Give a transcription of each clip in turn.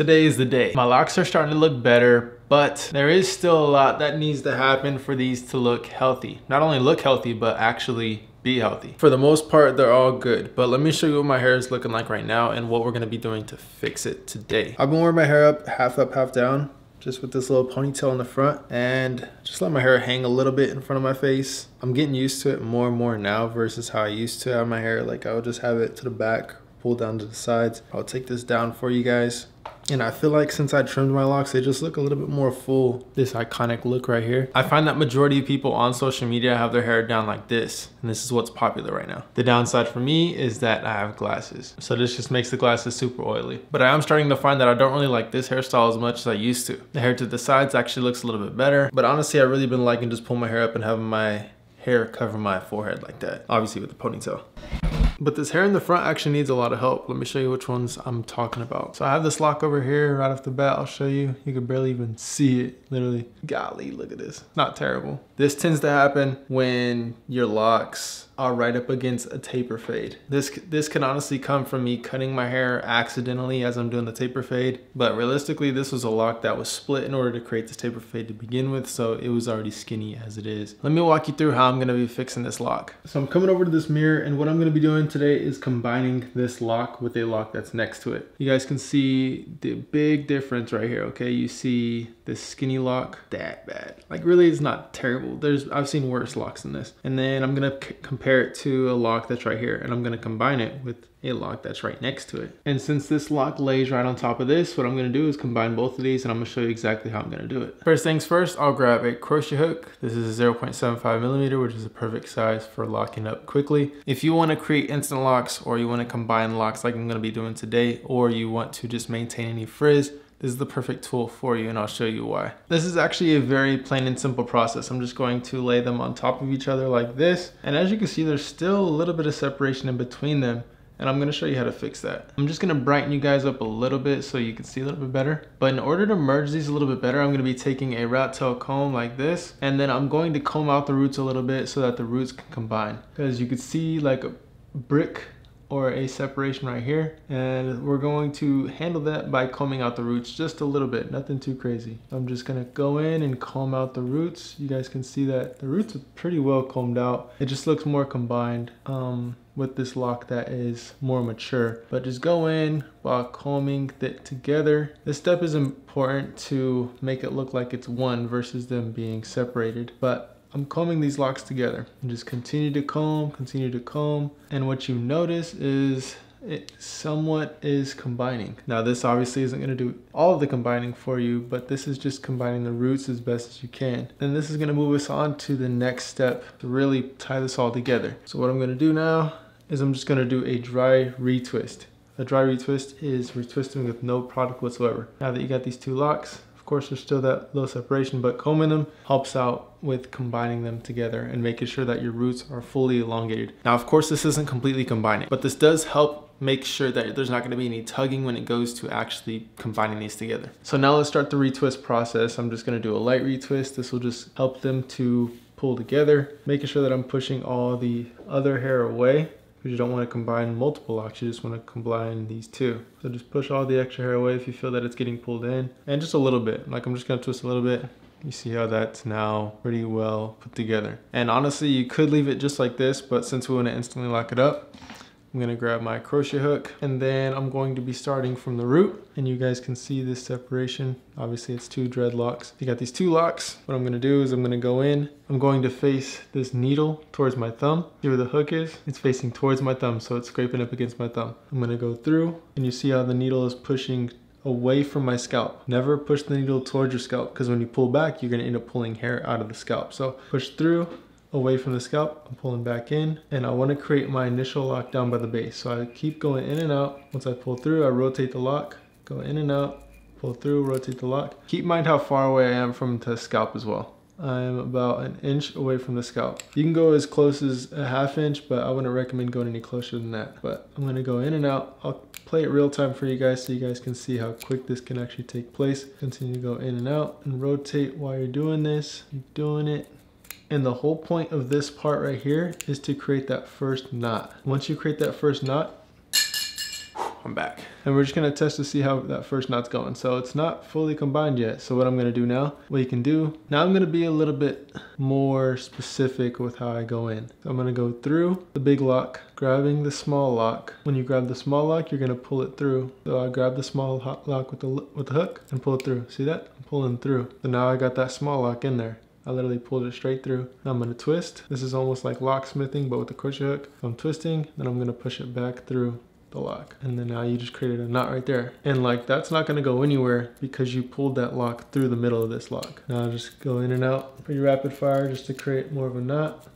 Today is the day. My locks are starting to look better, but there is still a lot that needs to happen for these to look healthy. Not only look healthy, but actually be healthy. For the most part, they're all good, but let me show you what my hair is looking like right now and what we're gonna be doing to fix it today. I've been wearing my hair up, half down, just with this little ponytail in the front, and just let my hair hang a little bit in front of my face. I'm getting used to it more and more now versus how I used to have my hair. Like, I would just have it to the back, pull down to the sides. I'll take this down for you guys. And I feel like since I trimmed my locks, they just look a little bit more full. This iconic look right here. I find that majority of people on social media have their hair down like this, and this is what's popular right now. The downside for me is that I have glasses, so this just makes the glasses super oily. But I am starting to find that I don't really like this hairstyle as much as I used to. The hair to the sides actually looks a little bit better, but honestly, I've really been liking just pulling my hair up and having my hair cover my forehead like that, obviously with the ponytail. But this hair in the front actually needs a lot of help. Let me show you which ones I'm talking about. So I have this lock over here right off the bat. I'll show you. You can barely even see it, literally. Golly, look at this. Not terrible. This tends to happen when your locks are right up against a taper fade. This can honestly come from me cutting my hair accidentally as I'm doing the taper fade. But realistically, this was a lock that was split in order to create this taper fade to begin with, so it was already skinny as it is. Let me walk you through how I'm gonna be fixing this lock. So I'm coming over to this mirror, and what I'm gonna be doing today is combining this lock with a lock that's next to it. You guys can see the big difference right here, okay? You see this skinny lock, that bad. Like, really, it's not terrible. I've seen worse locks than this. And then I'm gonna compare it to a lock that's right here, and I'm gonna combine it with a lock that's right next to it. And since this lock lays right on top of this, what I'm gonna do is combine both of these, and I'm gonna show you exactly how I'm gonna do it. First things first, I'll grab a crochet hook. This is a 0.75 millimeter, which is a perfect size for locking up quickly. If you wanna create instant locks, or you wanna combine locks like I'm gonna be doing today, or you want to just maintain any frizz, this is the perfect tool for you, and I'll show you why. This is actually a very plain and simple process. I'm just going to lay them on top of each other like this. And as you can see, there's still a little bit of separation in between them, and I'm gonna show you how to fix that. I'm just gonna brighten you guys up a little bit so you can see a little bit better. But in order to merge these a little bit better, I'm gonna be taking a rat tail comb like this, and then I'm going to comb out the roots a little bit so that the roots can combine. Because you can see like a brick or a separation right here, and we're going to handle that by combing out the roots just a little bit, nothing too crazy. I'm just gonna go in and comb out the roots. You guys can see that the roots are pretty well combed out. It just looks more combined with this lock that is more mature. But just go in while combing it together. This step is important to make it look like it's one versus them being separated. But I'm combing these locks together, and just continue to comb, and what you notice is it somewhat is combining. Now, this obviously isn't gonna do all of the combining for you, but this is just combining the roots as best as you can. And this is gonna move us on to the next step to really tie this all together. So what I'm gonna do now is I'm just gonna do a dry retwist. A dry retwist is retwisting with no product whatsoever. Now that you got these two locks, of course, there's still that little separation, but combing them helps out with combining them together and making sure that your roots are fully elongated. Now, of course, this isn't completely combining, but this does help make sure that there's not going to be any tugging when it goes to actually combining these together. So now let's start the retwist process. I'm just going to do a light retwist. This will just help them to pull together, making sure that I'm pushing all the other hair away. Because you don't want to combine multiple locks, you just want to combine these two. So just push all the extra hair away if you feel that it's getting pulled in. And just a little bit, like I'm just gonna twist a little bit. You see how that's now pretty well put together. And honestly, you could leave it just like this, but since we want to instantly lock it up, I'm gonna grab my crochet hook, and then I'm going to be starting from the root. And you guys can see this separation. Obviously, it's two dreadlocks. You got these two locks. What I'm gonna do is I'm gonna go in. I'm going to face this needle towards my thumb. See where the hook is? It's facing towards my thumb, so it's scraping up against my thumb. I'm gonna go through, and you see how the needle is pushing away from my scalp. Never push the needle towards your scalp, because when you pull back, you're gonna end up pulling hair out of the scalp. So push through, away from the scalp. I'm pulling back in, and I want to create my initial lock down by the base. So I keep going in and out. Once I pull through, I rotate the lock, go in and out, pull through, rotate the lock. Keep in mind how far away I am from the scalp as well. I'm about an inch away from the scalp. You can go as close as a half inch, but I wouldn't recommend going any closer than that. But I'm gonna go in and out. I'll play it real time for you guys so you guys can see how quick this can actually take place. Continue to go in and out and rotate while you're doing this. You're doing it. And the whole point of this part right here is to create that first knot. Once you create that first knot, I'm back. And we're just gonna test to see how that first knot's going. So it's not fully combined yet. So what I'm gonna do now, now I'm gonna be a little bit more specific with how I go in. So I'm gonna go through the big lock, grabbing the small lock. When you grab the small lock, you're gonna pull it through. So I grab the small lock with the hook and pull it through. See that? I'm pulling through. So now I got that small lock in there. I literally pulled it straight through. Now I'm gonna twist. This is almost like locksmithing, but with a crochet hook. I'm twisting, then I'm gonna push it back through the lock. And then now you just created a knot right there. And like, that's not gonna go anywhere because you pulled that lock through the middle of this lock. Now I'll just go in and out pretty rapid fire just to create more of a knot.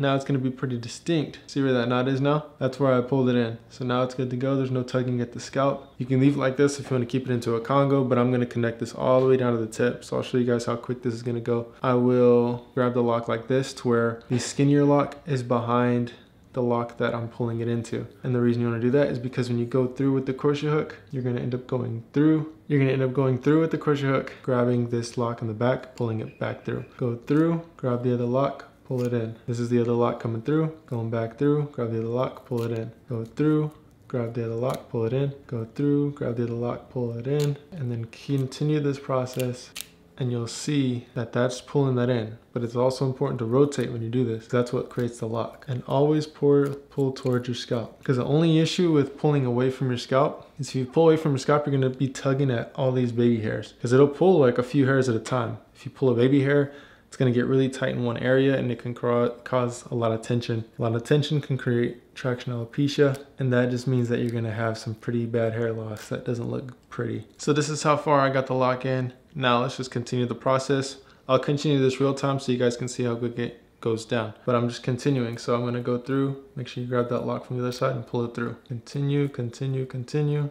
Now it's gonna be pretty distinct. See where that knot is now? That's where I pulled it in. So now it's good to go. There's no tugging at the scalp. You can leave like this if you wanna keep it into a Congo, but I'm gonna connect this all the way down to the tip. So I'll show you guys how quick this is gonna go. I will grab the lock like this to where the skinnier lock is behind the lock that I'm pulling it into. And the reason you wanna do that is because when you go through with the crochet hook, you're gonna end up going through. You're gonna end up going through with the crochet hook, grabbing this lock in the back, pulling it back through. Go through, grab the other lock, pull it in. This is the other lock coming through, going back through, grab the other lock, pull it in. Go through, grab the other lock, pull it in. Go through, grab the other lock, pull it in. And then continue this process and you'll see that that's pulling that in. But it's also important to rotate when you do this. That's what creates the lock. And always pull towards your scalp. Because the only issue with pulling away from your scalp is if you pull away from your scalp, you're gonna be tugging at all these baby hairs. Because it'll pull like a few hairs at a time. If you pull a baby hair, it's gonna get really tight in one area and it can cause a lot of tension. A lot of tension can create traction alopecia, and that just means that you're gonna have some pretty bad hair loss that doesn't look pretty. So this is how far I got the lock in. Now let's just continue the process. I'll continue this real time so you guys can see how good it goes down. But I'm just continuing, so I'm gonna go through, make sure you grab that lock from the other side and pull it through. Continue, continue, continue.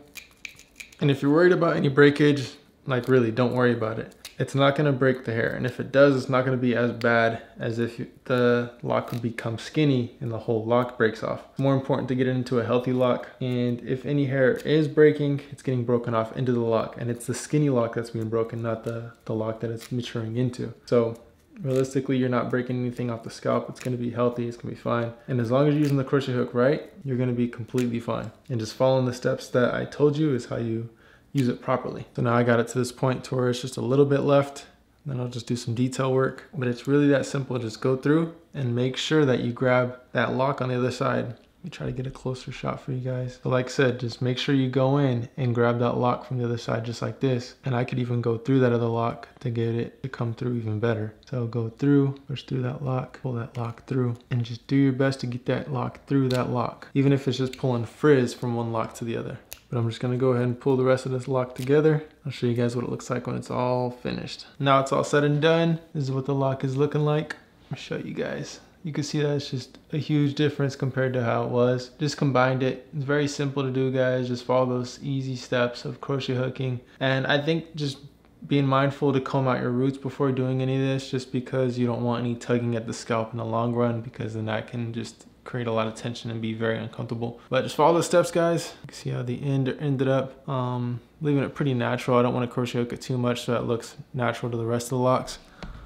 And if you're worried about any breakage, like really, don't worry about it. It's not gonna break the hair. And if it does, it's not gonna be as bad as if the lock would become skinny and the whole lock breaks off. It's more important to get it into a healthy lock. And if any hair is breaking, it's getting broken off into the lock. And it's the skinny lock that's being broken, not the lock that it's maturing into. So realistically, you're not breaking anything off the scalp. It's gonna be healthy, it's gonna be fine. And as long as you're using the crochet hook right, you're gonna be completely fine. And just following the steps that I told you is how you use it properly. So now I got it to this point to where it's just a little bit left, and then I'll just do some detail work. But it's really that simple. Just go through and make sure that you grab that lock on the other side. Let me try to get a closer shot for you guys. But like I said, just make sure you go in and grab that lock from the other side just like this. And I could even go through that other lock to get it to come through even better. So go through, push through that lock, pull that lock through, and just do your best to get that lock through that lock, even if it's just pulling frizz from one lock to the other. But I'm just gonna go ahead and pull the rest of this lock together. I'll show you guys what it looks like when it's all finished. Now it's all said and done. This is what the lock is looking like. I'll show you guys. You can see that it's just a huge difference compared to how it was. Just combined it. It's very simple to do, guys. Just follow those easy steps of crochet hooking. And I think just being mindful to comb out your roots before doing any of this, just because you don't want any tugging at the scalp in the long run, because then that can just create a lot of tension and be very uncomfortable. But just follow the steps, guys. You can see how the end ended up. Leaving it pretty natural. I don't want to crochet hook it too much so that it looks natural to the rest of the locks.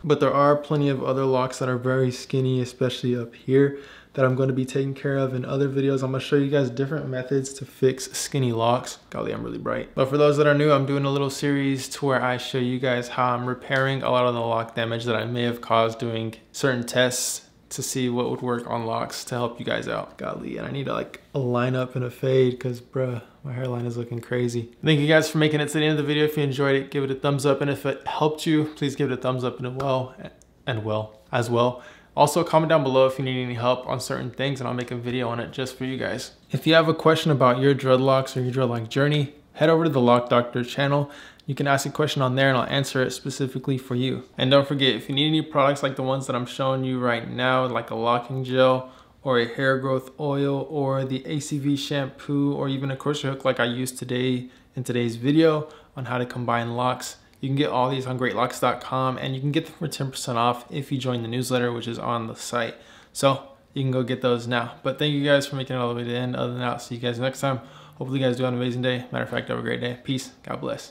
But there are plenty of other locks that are very skinny, especially up here, that I'm going to be taking care of in other videos. I'm going to show you guys different methods to fix skinny locks. Golly, I'm really bright. But for those that are new, I'm doing a little series to where I show you guys how I'm repairing a lot of the lock damage that I may have caused doing certain tests, to see what would work on locks to help you guys out. Golly, and I need to like a line up and a fade because bruh, my hairline is looking crazy. Thank you guys for making it to the end of the video. If you enjoyed it, give it a thumbs up. And if it helped you, please give it a thumbs up as well. Also comment down below if you need any help on certain things and I'll make a video on it just for you guys. If you have a question about your dreadlocks or your dreadlock journey, head over to the Lock Doctor channel. You can ask a question on there and I'll answer it specifically for you. And don't forget, if you need any products like the ones that I'm showing you right now, like a locking gel or a hair growth oil or the ACV shampoo or even a crochet hook like I used today in today's video on how to combine locks, you can get all these on greatlocks.com and you can get them for 10% off if you join the newsletter, which is on the site. So you can go get those now. But thank you guys for making it all the way to the end. Other than that, I'll see you guys next time. Hopefully you guys do have an amazing day. Matter of fact, have a great day. Peace. God bless.